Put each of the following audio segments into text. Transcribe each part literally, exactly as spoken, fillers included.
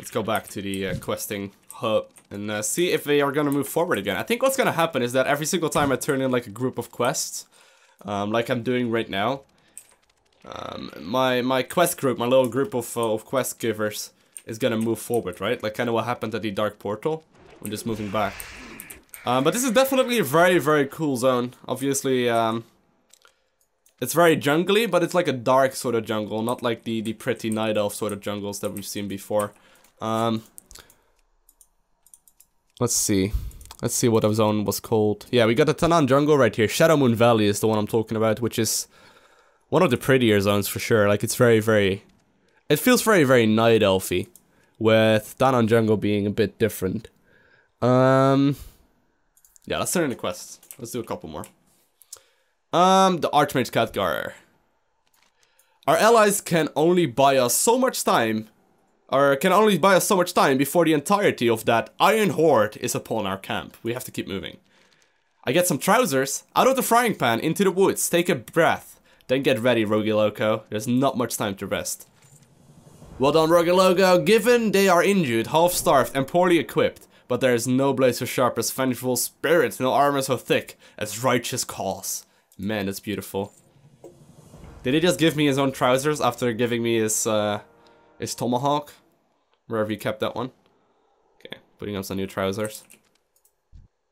Let's go back to the uh, questing hub and uh, see if they are gonna move forward again. I think what's gonna happen is that every single time I turn in like a group of quests, um, like I'm doing right now, um, my my quest group, my little group of, uh, of quest givers is gonna move forward, right? Like kind of what happened at the Dark Portal. We're just moving back. Um, but this is definitely a very, very cool zone. Obviously, um, it's very jungly, but it's like a dark sort of jungle, not like the, the pretty night elf sort of jungles that we've seen before. Um, let's see. Let's see what our zone was called. Yeah, we got the Tanaan Jungle right here. Shadow Moon Valley is the one I'm talking about, which is one of the prettier zones for sure. Like, it's very, very... It feels very, very night elfy, with Tanaan Jungle being a bit different. Um... Yeah, let's turn in the quests. Let's do a couple more. Um, the Archmage Khadgar. Our allies can only buy us so much time, or can only buy us so much time before the entirety of that Iron Horde is upon our camp. We have to keep moving. I get some trousers, out of the frying pan, into the woods, take a breath, then get ready, Rogueloco. There's not much time to rest. Well done, Rogueloco. Given they are injured, half-starved, and poorly equipped, but there is no blade so sharp as vengeful spirits, no armor so thick as righteous cause. Man, that's beautiful. Did he just give me his own trousers after giving me his uh, his tomahawk? Wherever he kept that one. Okay, putting on some new trousers.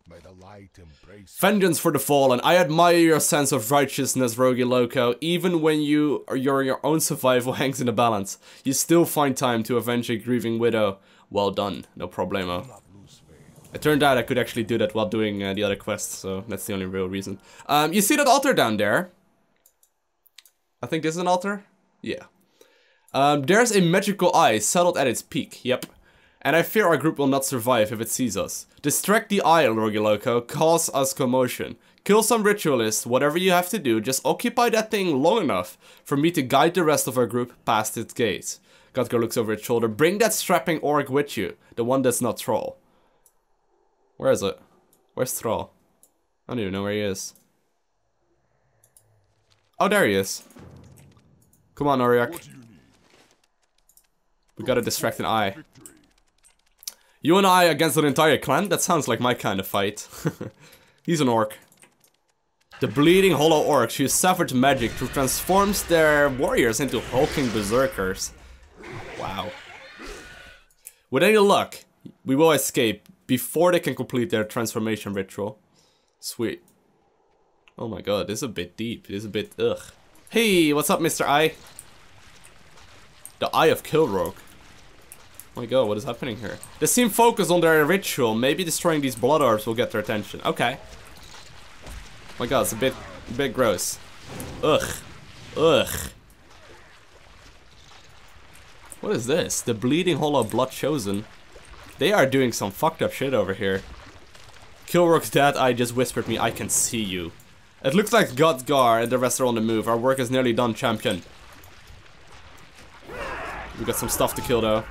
May the light embrace vengeance for the fallen. I admire your sense of righteousness, Rogueloco. Even when you or your, your own survival hangs in the balance, you still find time to avenge a grieving widow. Well done, no problemo. It turned out I could actually do that while doing uh, the other quests, so that's the only real reason. Um, you see that altar down there? I think this is an altar? Yeah. Um, there's a magical eye settled at its peak, yep. And I fear our group will not survive if it sees us. Distract the eye, Rogueloco, cause us commotion. Kill some ritualists, whatever you have to do, just occupy that thing long enough for me to guide the rest of our group past its gaze. Khadgar looks over its shoulder. Bring that strapping orc with you, the one that's not troll. Where is it? Where's Thrall? I don't even know where he is. Oh, there he is. Come on, Ariok. We gotta distract an eye. You and I against an entire clan? That sounds like my kind of fight. He's an orc. The Bleeding Hollow orcs use savage magic to transform their warriors into hulking berserkers. Wow. With any luck, we will escape before they can complete their transformation ritual. Sweet. Oh my god, this is a bit deep. This is a bit ugh. Hey, what's up, Mister Eye? The Eye of Kilrogg. Oh my god, what is happening here? They seem focused on their ritual. Maybe destroying these blood orbs will get their attention. Okay. Oh my god, it's a bit, a bit gross. Ugh. Ugh. What is this? The Bleeding Hollow Blood Chosen. They are doing some fucked up shit over here. Kilrogg's dad eye just whispered me, I can see you. It looks like Khadgar and the rest are on the move. Our work is nearly done, champion. We got some stuff to kill though.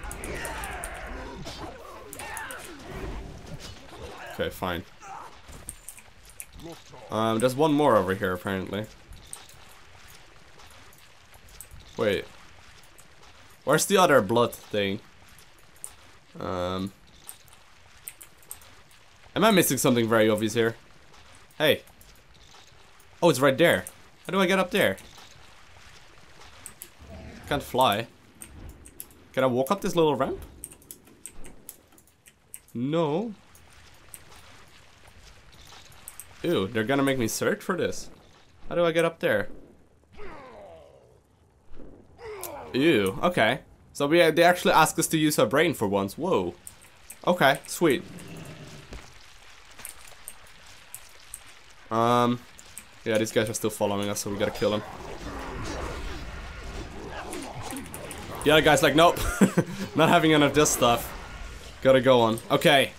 Okay, fine. Um, there's one more over here apparently. Wait. Where's the other blood thing? Um... Am I missing something very obvious here? Hey. Oh, it's right there. How do I get up there? I can't fly. Can I walk up this little ramp? No. Ew, they're gonna make me search for this. How do I get up there? Ew, okay. So we, they actually asked us to use our brain for once. Whoa. Okay, sweet. Um, yeah, these guys are still following us, so we gotta kill them. The other guy's like, nope. Not having any of this stuff. Gotta go on. Okay.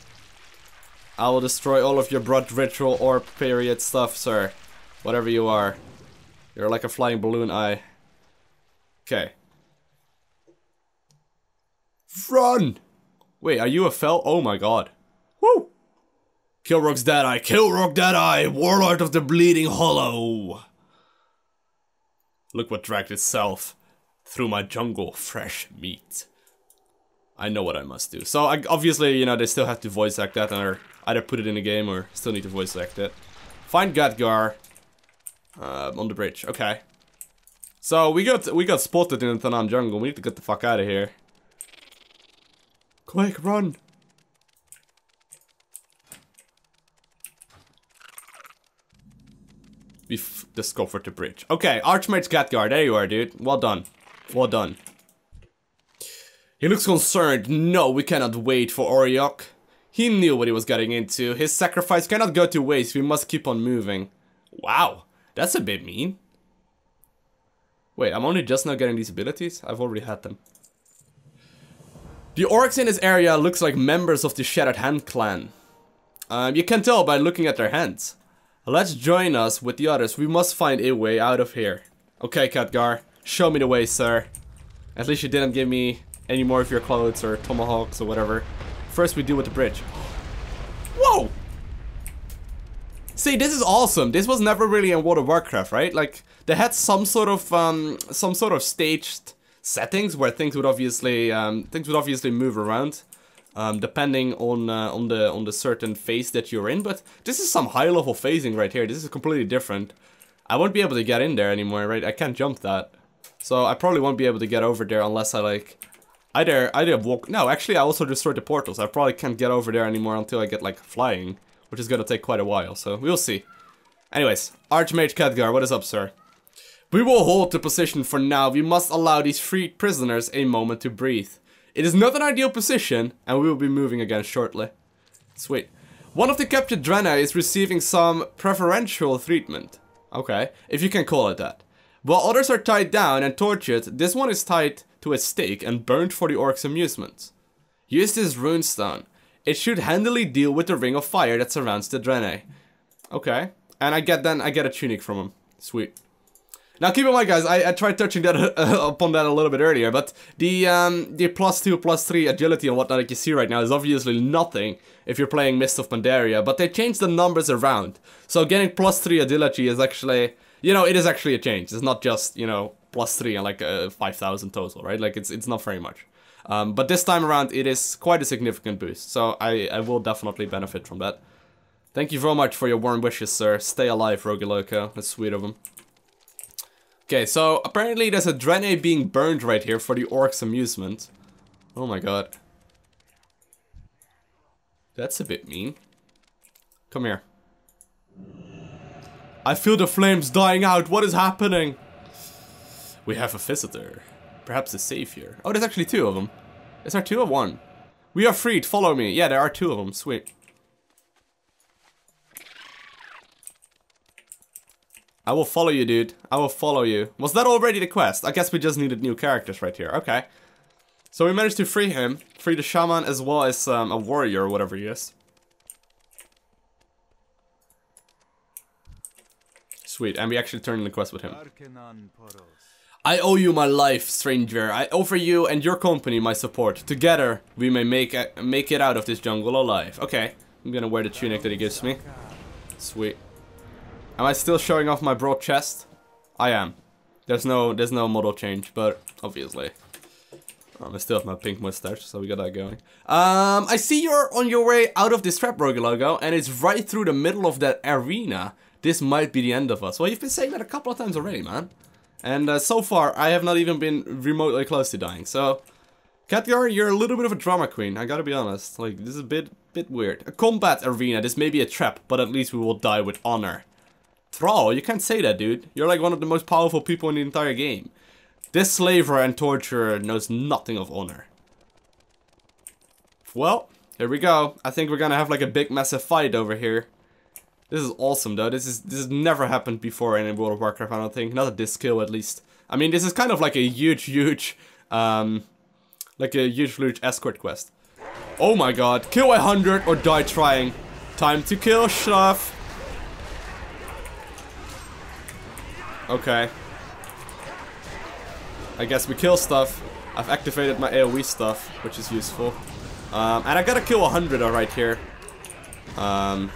I will destroy all of your blood ritual or period stuff, sir. Whatever you are. You're like a flying balloon eye. Okay. Run! Wait, are you a fell? Oh my god. Woo! Kilrogg's Deadeye, Kilrogg Deadeye, Warlord of the Bleeding Hollow! Look what dragged itself through my jungle, fresh meat. I know what I must do. So I, obviously, you know, they still have to voice act that, or either put it in the game or still need to voice act it. Find Khadgar uh, on the bridge. Okay. So we got we got spotted in the Tanaan Jungle. We need to get the fuck out of here. Quick, run! We've discovered the bridge. Okay, Archmage Khadgar, there you are, dude. Well done. Well done. He looks concerned. No, we cannot wait for Ariok. He knew what he was getting into. His sacrifice cannot go to waste. We must keep on moving. Wow, that's a bit mean. Wait, I'm only just now getting these abilities? I've already had them. The orcs in this area looks like members of the Shattered Hand Clan. Um, you can tell by looking at their hands. Let's join us with the others. We must find a way out of here. Okay, Khadgar, show me the way, sir. At least you didn't give me any more of your clothes or tomahawks or whatever. First we deal with the bridge. Whoa! See, this is awesome. This was never really in World of Warcraft, right? Like, they had some sort of um, some sort of staged settings where things would obviously um, things would obviously move around, um, depending on uh, on the on the certain phase that you're in. But this is some high level phasing right here. This is completely different. I won't be able to get in there anymore, right? I can't jump that, so I probably won't be able to get over there unless I like either either walk. No, actually, I also destroyed the portals. I probably can't get over there anymore until I get like flying, which is gonna take quite a while. So we'll see. Anyways, Archmage Khadgar, what is up, sir? We will hold the position for now. We must allow these freed prisoners a moment to breathe. It is not an ideal position, and we will be moving again shortly. Sweet. One of the captured Draenei is receiving some preferential treatment. Okay, if you can call it that. While others are tied down and tortured, this one is tied to a stake and burned for the orcs' amusement. Use this runestone. It should handily deal with the ring of fire that surrounds the Draenei. Okay, and I get then I get a tunic from him. Sweet. Now keep in mind, guys, I, I tried touching that uh, upon that a little bit earlier, but the um, the plus two, plus three agility and whatnot that you see right now is obviously nothing if you're playing Mist of Pandaria, but they changed the numbers around. So getting plus three agility is actually, you know, it is actually a change. It's not just, you know, plus three and like uh, five thousand total, right? Like, it's it's not very much. Um, but this time around, it is quite a significant boost, so I, I will definitely benefit from that. Thank you very much for your warm wishes, sir. Stay alive, Rogueloco. That's sweet of him. Okay, so apparently there's a Draenei being burned right here for the orcs' amusement. Oh my god. That's a bit mean. Come here. I feel the flames dying out. What is happening? We have a visitor. Perhaps a savior. Oh, there's actually two of them. Is there two or one? We are freed. Follow me. Yeah, there are two of them. Sweet. I will follow you, dude. I will follow you. Was that already the quest? I guess we just needed new characters right here. Okay. So we managed to free him. Free the shaman as well as um, a warrior or whatever he is. Sweet. And we actually turned in the quest with him. I owe you my life, stranger. I offer you and your company my support. Together, we may make, a make it out of this jungle alive. Okay. I'm gonna wear the tunic that he gives me. Sweet. Am I still showing off my broad chest? I am. There's no there's no model change, but obviously. Um, I still have my pink mustache, so we got that going. Um, I see you're on your way out of this trap, Rogueloco, and it's right through the middle of that arena. This might be the end of us. Well, you've been saying that a couple of times already, man. And uh, so far, I have not even been remotely close to dying. So, Khadgar, you're a little bit of a drama queen, I gotta be honest. Like, this is a bit, bit weird. A combat arena, this may be a trap, but at least we will die with honor. Thrall, you can't say that, dude. You're like one of the most powerful people in the entire game. This slaver and torturer knows nothing of honor. Well, here we go. I think we're gonna have like a big massive fight over here. This is awesome though. This is this has never happened before in World of Warcraft, I don't think. Not at this scale at least. I mean, this is kind of like a huge, huge um like a huge huge escort quest. Oh my god. Kill a hundred or die trying. Time to kill stuff. Okay. I guess we kill stuff. I've activated my AoE stuff, which is useful. Um, and I gotta kill a hundred right here. Um,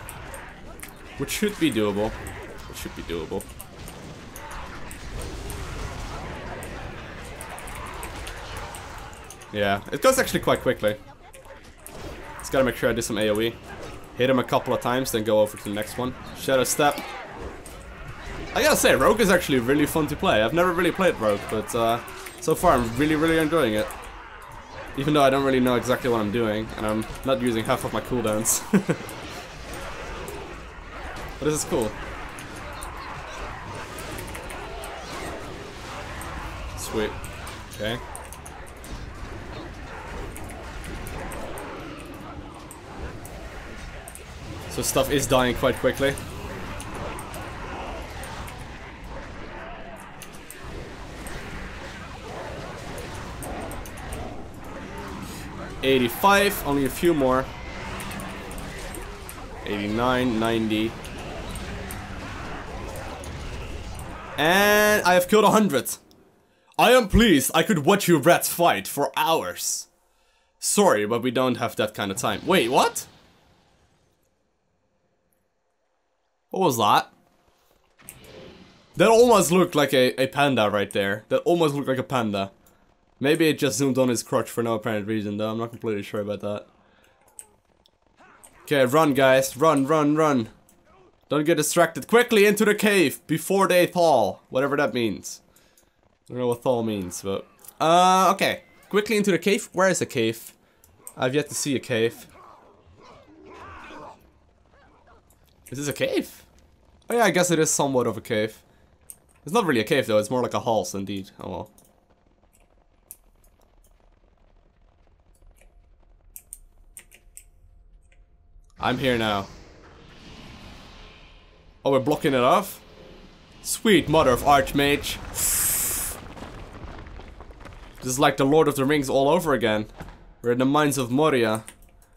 which should be doable. Which should be doable. Yeah, it goes actually quite quickly. Just gotta make sure I do some AoE. Hit him a couple of times, then go over to the next one. Shadow Step. I gotta say, Rogue is actually really fun to play. I've never really played Rogue, but uh, so far I'm really, really enjoying it. Even though I don't really know exactly what I'm doing, and I'm not using half of my cooldowns. But this is cool. Sweet. Okay. So stuff is dying quite quickly. eighty-five, only a few more. eighty-nine, ninety. And I have killed one hundred. I am pleased I could watch you rats fight for hours. Sorry, but we don't have that kind of time. Wait, what? What was that? That almost looked like a, a panda right there. That almost looked like a panda. Maybe it just zoomed on his crotch for no apparent reason, though. I'm not completely sure about that. Okay, run, guys. Run, run, run. Don't get distracted. Quickly into the cave before they thaw. Whatever that means. I don't know what thaw means, but... Uh, okay. Quickly into the cave. Where is a cave? I've yet to see a cave. Is this a cave? Oh yeah, I guess it is somewhat of a cave. It's not really a cave, though. It's more like a house, indeed. Oh well. I'm here now. Oh, we're blocking it off? Sweet mother of Archmage. This is like the Lord of the Rings all over again. We're in the mines of Moria.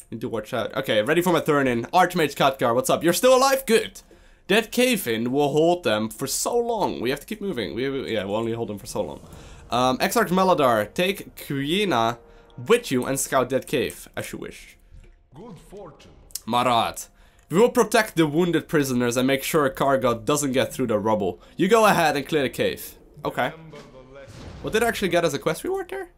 Need to watch out. Okay, ready for my turn in. Archmage Khadgar, what's up? You're still alive? Good. That cave-in will hold them for so long. We have to keep moving. We, we, yeah, we'll only hold them for so long. Um, Exarch Maladar, take Kuyina with you and scout that cave, as you wish. Good fortune. Marat, we will protect the wounded prisoners and make sure cargo doesn't get through the rubble. You go ahead and clear the cave. Okay. What did I actually get as a quest reward there?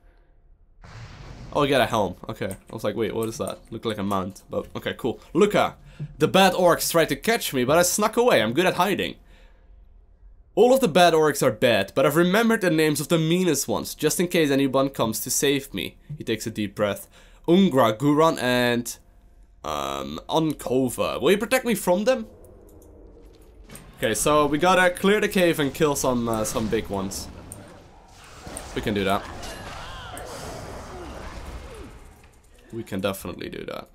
Oh, I get a helm. Okay. I was like, wait, what is that? Looked like a mount, but okay, cool. Luca, the bad orcs tried to catch me, but I snuck away. I'm good at hiding. All of the bad orcs are dead, but I've remembered the names of the meanest ones, just in case anyone comes to save me. He takes a deep breath. Ungra, Guron, and... Um, Unkova. Will you protect me from them? Okay, so we gotta clear the cave and kill some uh, some big ones. We can do that. We can definitely do that.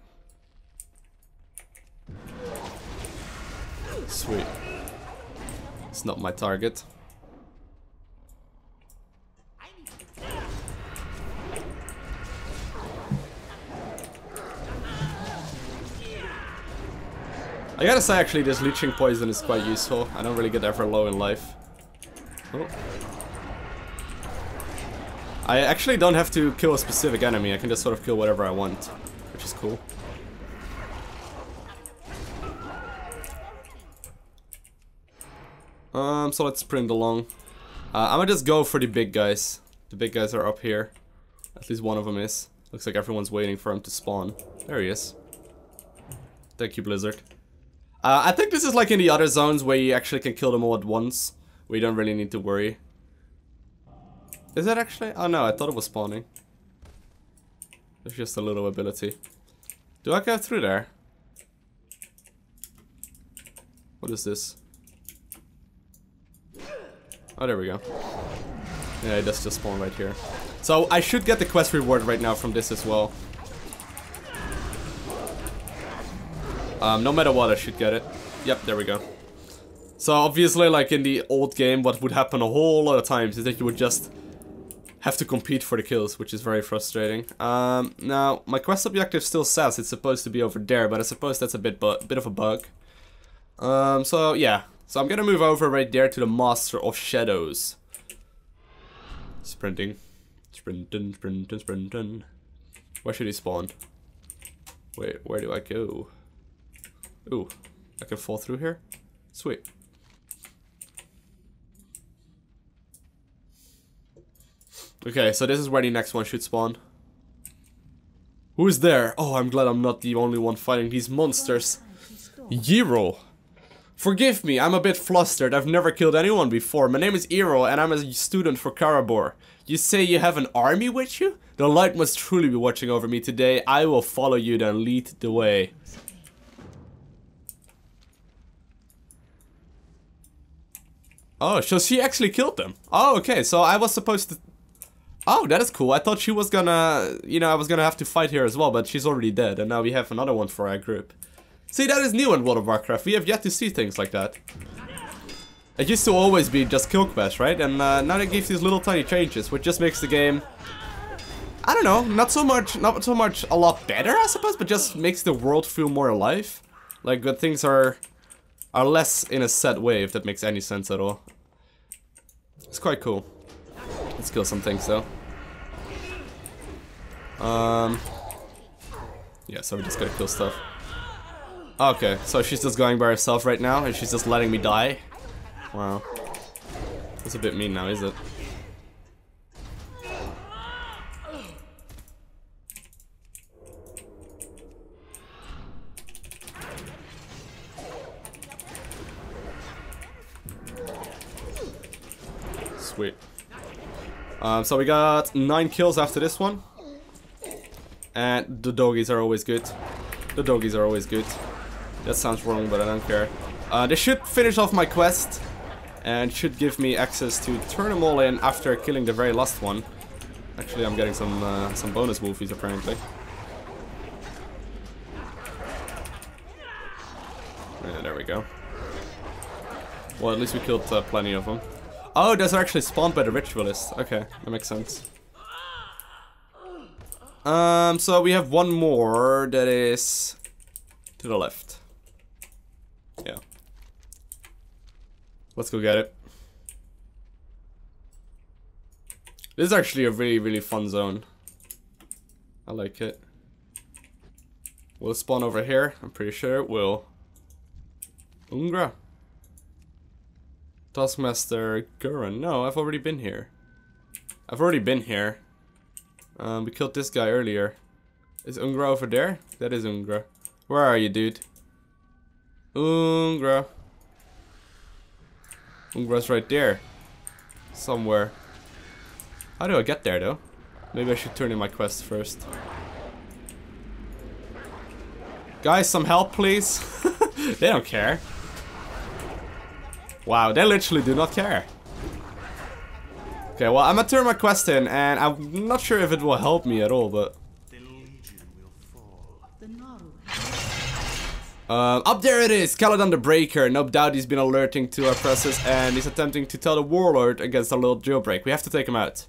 Sweet. It's not my target. I gotta say, actually, this leeching poison is quite useful. I don't really get ever low in life. Oh. I actually don't have to kill a specific enemy. I can just sort of kill whatever I want, which is cool. Um, so let's sprint along. Uh, I'm gonna just go for the big guys. The big guys are up here. At least one of them is. Looks like everyone's waiting for him to spawn. There he is. Thank you, Blizzard. Uh, I think this is like in the other zones where you actually can kill them all at once. We don't really need to worry. Is that actually? Oh no, I thought it was spawning. It's just a little ability. Do I go through there? What is this? Oh, there we go. Yeah, it does just spawn right here. So I should get the quest reward right now from this as well. Um, no matter what, I should get it. Yep, there we go. So obviously, like in the old game, what would happen a whole lot of times is that you would just have to compete for the kills, which is very frustrating. Um, now, my quest objective still says it's supposed to be over there, but I suppose that's a bit, bu bit of a bug. Um, so yeah, so I'm gonna move over right there to the Master of Shadows. Sprinting, sprinting, sprinting, sprinting. Where should he spawn? Wait, where do I go? Ooh, I can fall through here? Sweet. Okay, so this is where the next one should spawn. Who's there? Oh, I'm glad I'm not the only one fighting these monsters. Yiro. Forgive me, I'm a bit flustered. I've never killed anyone before. My name is Yiro and I'm a student for Karabor. You say you have an army with you? The light must truly be watching over me today. I will follow you then lead the way. Oh, so she actually killed them. Oh, okay, so I was supposed to... Oh, that is cool. I thought she was gonna... You know, I was gonna have to fight her as well, but she's already dead. And now we have another one for our group. See, that is new in World of Warcraft. We have yet to see things like that. It used to always be just kill quests, right? And uh, now they give these little tiny changes, which just makes the game... I don't know, not so much, not so much a lot better, I suppose, but just makes the world feel more alive. Like, good things are... Are less in a set way, if that makes any sense at all. It's quite cool. Let's kill some things though. Um, yeah, so we just gotta kill stuff. Okay, so she's just going by herself right now, and she's just letting me die. Wow, that's a bit mean now, is it? Sweet. Um, so we got nine kills after this one. And the doggies are always good. The doggies are always good. That sounds wrong, but I don't care. Uh, they should finish off my quest. And should give me access to turn them all in after killing the very last one. Actually, I'm getting some, uh, some bonus wolfies apparently. Yeah, there we go. Well, at least we killed uh, plenty of them. Oh, those are actually spawned by the Ritualist. Okay, that makes sense. Um, so we have one more that is to the left. Yeah. Let's go get it. This is actually a really, really fun zone. I like it. Will it spawn over here? I'm pretty sure it will. Ungra. Taskmaster Gurren. No, I've already been here. I've already been here. Um, we killed this guy earlier. Is Ungra over there? That is Ungra. Where are you, dude? Ungra. Ungra's right there. Somewhere. How do I get there, though? Maybe I should turn in my quest first. Guys, some help, please. They don't care. Wow, they literally do not care. Okay, well, I'm gonna turn my quest in, and I'm not sure if it will help me at all, but... Uh, up there it is! Kaledan the Breaker. No doubt he's been alerting to our presses, and he's attempting to tell the Warlord against our little jailbreak. We have to take him out.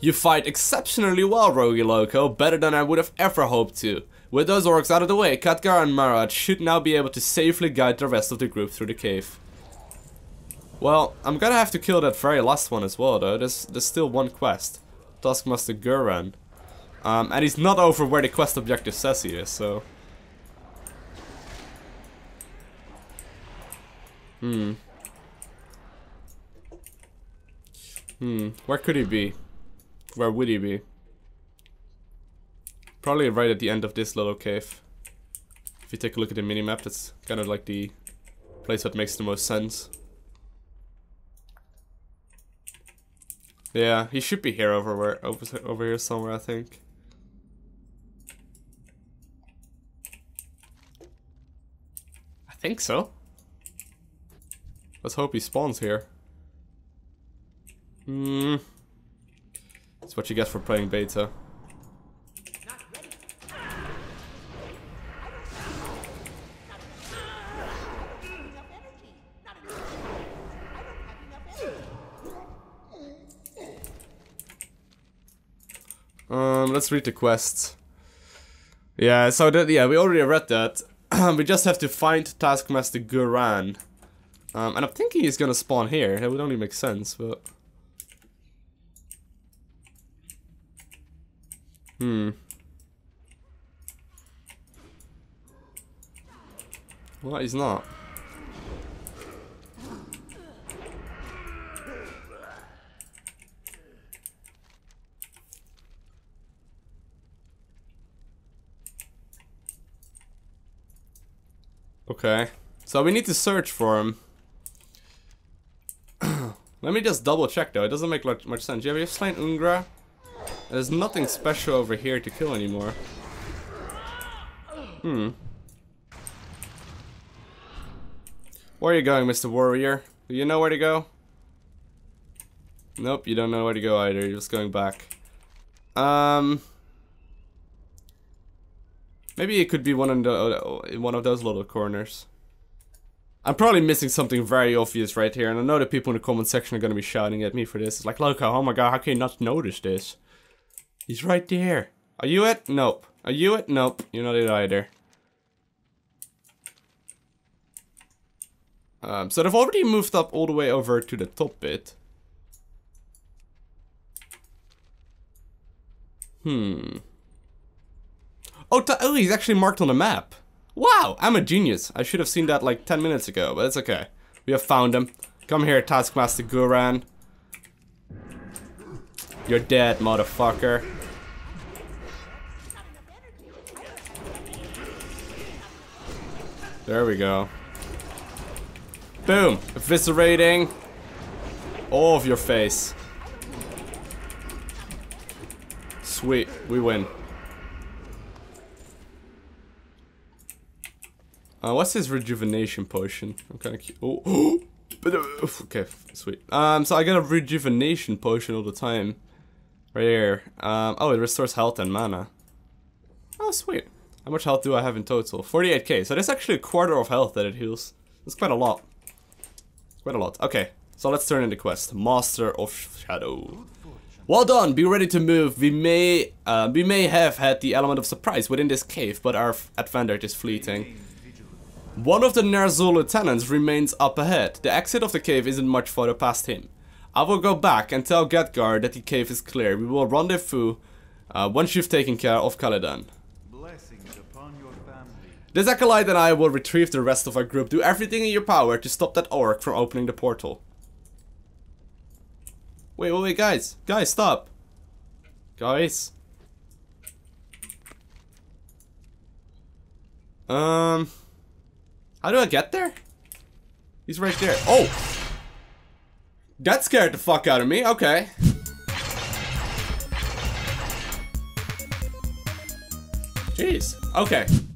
You fight exceptionally well, Rogueloco. Better than I would have ever hoped to. With those orcs out of the way, Khadgar and Marad should now be able to safely guide the rest of the group through the cave. Well, I'm gonna have to kill that very last one as well though, there's, there's still one quest. Taskmaster Gurren. Um, and he's not over where the quest objective says he is, so... Hmm. Hmm, where could he be? Where would he be? Probably right at the end of this little cave. If you take a look at the minimap, that's kind of like the place that makes the most sense. Yeah, he should be here over where, over, over here somewhere, I think. I think so. Let's hope he spawns here. Hmm. That's what you get for playing beta. Um, let's read the quests. Yeah, so that, yeah, we already read that. We just have to find Taskmaster Gurren. Um, and I'm thinking he's gonna spawn here. That would only make sense, but... Hmm. Well, he's not. Okay, so we need to search for him. Let me just double check though, it doesn't make much sense. Yeah, we have slain Ungra. There's nothing special over here to kill anymore. Hmm. Where are you going, Mister Warrior? Do you know where to go? Nope, you don't know where to go either, you're just going back. Um... Maybe it could be one of, the, one of those little corners. I'm probably missing something very obvious right here, and I know that people in the comment section are going to be shouting at me for this. It's like, Loco, oh my god, how can you not notice this? He's right there. Are you it? Nope. Are you it? Nope. You're not it either. Um, so they've already moved up all the way over to the top bit. Hmm. Oh, oh, he's actually marked on the map. Wow, I'm a genius. I should have seen that like ten minutes ago, but it's okay. We have found him. Come here, Taskmaster Gurren. You're dead, motherfucker. There we go. Boom, eviscerating all of your face. Sweet, we win. Uh, what's his rejuvenation potion? I'm kind of cute. Oh, okay, sweet. Um, so I got a rejuvenation potion all the time, right here. Um, oh, it restores health and mana. Oh, sweet. How much health do I have in total? forty-eight K. So that's actually a quarter of health that it heals. That's quite a lot. Quite a lot. Okay, so let's turn in the quest. Master of Shadow. Well done. Be ready to move. We may, uh, we may have had the element of surprise within this cave, but our advantage is fleeting. One of the Ner'zhul lieutenants remains up ahead. The exit of the cave isn't much further past him. I will go back and tell Khadgar that the cave is clear. We will rendezvous uh, once you've taken care of Kaledan. Blessings upon your family. This acolyte and I will retrieve the rest of our group. Do everything in your power to stop that orc from opening the portal. Wait, wait, wait, guys. Guys, stop. Guys. Um... How do I get there? He's right there. Oh! That scared the fuck out of me. Okay. Jeez. Okay.